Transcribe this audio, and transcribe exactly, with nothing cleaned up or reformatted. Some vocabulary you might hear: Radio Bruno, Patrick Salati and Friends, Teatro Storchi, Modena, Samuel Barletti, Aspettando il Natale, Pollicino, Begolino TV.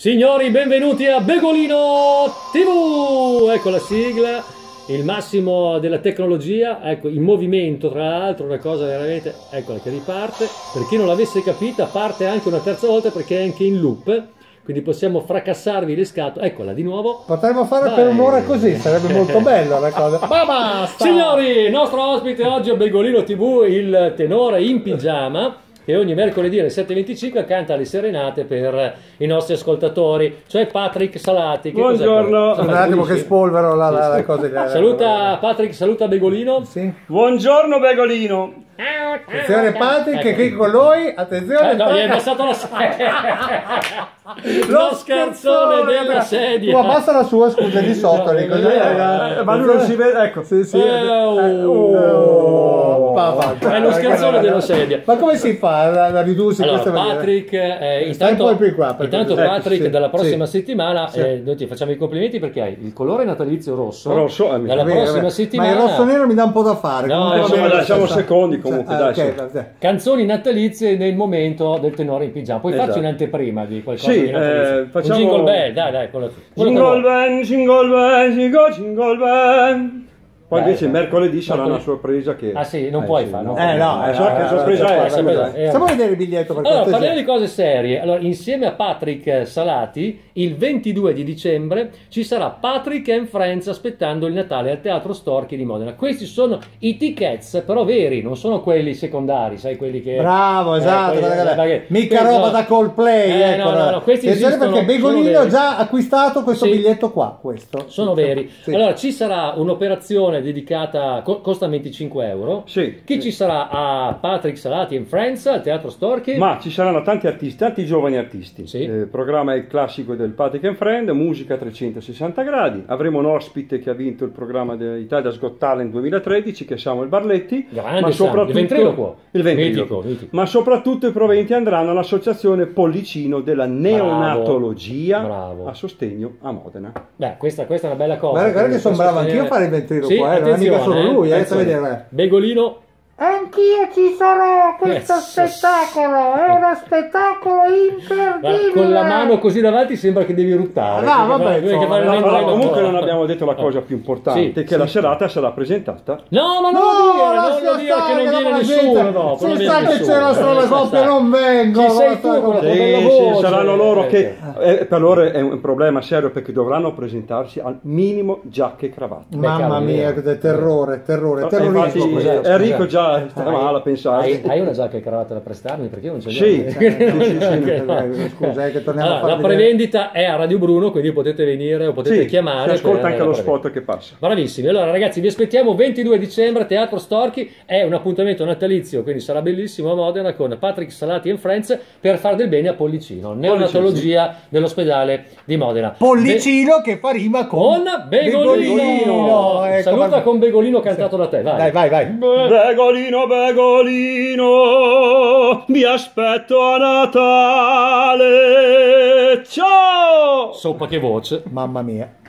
Signori, benvenuti a Begolino tivù! Ecco la sigla, il massimo della tecnologia, ecco in movimento tra l'altro, una cosa veramente... Eccola che riparte, per chi non l'avesse capita parte anche una terza volta perché è anche in loop, quindi possiamo fracassarvi le scatole, eccola di nuovo. Potremmo fare Vai. per un'ora così, sarebbe molto bella la cosa. Ma basta! Signori, nostro ospite oggi a Begolino tivù, il tenore in pigiama, che ogni mercoledì alle sette e venticinque canta le serenate per i nostri ascoltatori, cioè Patrick Salati. Che Buongiorno. Un attimo che spolvero la, la, la cosa. Saluta Patrick, saluta Begolino. Sì. Buongiorno Begolino. Attenzione Patrick, ecco. Qui con noi, attenzione. Eh, no, mi è passato la sedia. Lo scherzone della sedia. Ma basta la sua, scusa, di sotto. No, così, eh, eh, ma lui non si vede, ecco, sì, sì. Eh, oh, oh, è lo scherzone della sedia. Ma come si fa a ridursi allora, questa Patrick, eh, intanto, qua, intanto Patrick, sì, dalla prossima sì, settimana, sì. Eh, noi ti facciamo i complimenti perché hai il colore natalizio rosso. Rosso, eh, dalla vabbè, prossima vabbè. settimana. Ma il rosso nero mi dà un po' da fare. No, insomma, lasciamo secondi. Comunque, ah, dai, okay, sì. dai. Canzoni natalizie nel momento del tenore in pigiama. Puoi esatto. farci un'anteprima di qualcosa sì, di natalizio. Eh, facciamo... Un jingle bell, dai, dai. Quello, quello jingle bell, jingle bell, jingle, jingle bell. Poi dai, invece dai. mercoledì sarà una sorpresa che... Ah sì, non eh, puoi sì, farlo. No. Eh no, è una sorpresa. Eh, Stiamo a vedere il biglietto per Allora, parliamo di cose serie. Allora, insieme a Patrick Salati, il ventidue di dicembre ci sarà Patrick and Friends aspettando il Natale al Teatro Storchi di Modena. Questi sono i tickets, però veri, non sono quelli secondari, sai, quelli che... Bravo, esatto. Eh, quelli, perché, mica penso, roba da Coldplay, eh, ecco. No, no, no, questi esistono, perché Begolino ha già acquistato questo sì. biglietto qua, questo. Sono veri. Sì. Allora, ci sarà un'operazione dedicata, costa venticinque euro, sì, che sì. ci sarà a Patrick Salati and Friends al Teatro Storchi, ma ci saranno tanti artisti, tanti giovani artisti. Sì. Il programma è il classico del Patrick and Friends, musica a trecentosessanta gradi. Avremo un ospite che ha vinto il programma dell'Italia's Got Talent duemilatredici, che è Samuel Barletti. Grande, ma soprattutto il, il ventriloquo, ma soprattutto i proventi andranno all'associazione Pollicino della neonatologia. Bravo. Bravo. A sostegno a Modena. Beh, questa, questa è una bella cosa. Guarda, guarda che sono bravo anch'io a fare il ventriloquo. Sì. Eh, non è mica solo lui, eh, vedere. Begolino, anch'io ci sarò a questo yes. spettacolo, è uno spettacolo incredibile. Con la mano così davanti sembra che devi ruttare. No, vabbè, no, no, no, no, comunque non abbiamo detto la cosa più importante, sì, che sì. la serata sarà presentata. No, ma non no, lo dire, non lo dire, che non viene nessuno dopo. Se sa che c'è la strada coppia non vengo. Chi sei tu con la voce? Sì, saranno loro che, per loro è un problema serio perché dovranno presentarsi al minimo giacche e cravatta. Mamma mia, terrore, terrore, terrorismo. Enrico già stava ah, male a pensare. Hai, hai una giacca e cravatta da prestarmi? Perché io non ce l'ho. Sì, scusa, è che torniamo allora, a fare. La prevendita è a Radio Bruno, quindi potete venire o potete sì, chiamare. Si ascolta anche lo spot che passa. Bravissimi. Allora, ragazzi, vi aspettiamo ventidue dicembre, Teatro Storchi. È un appuntamento natalizio, quindi sarà bellissimo a Modena con Patrick Salati and Friends per far del bene a Pollicino, neonatologia Pollicino. dell'ospedale di Modena. Pollicino Be che fa rima con, con Begolino. Begolino. Ecco, saluta ma... con Begolino cantato sì. da te. Vai, dai, vai, vai. Begolino. Begolino, Begolino, vi aspetto a Natale, ciao! Soppa che voce, mamma mia!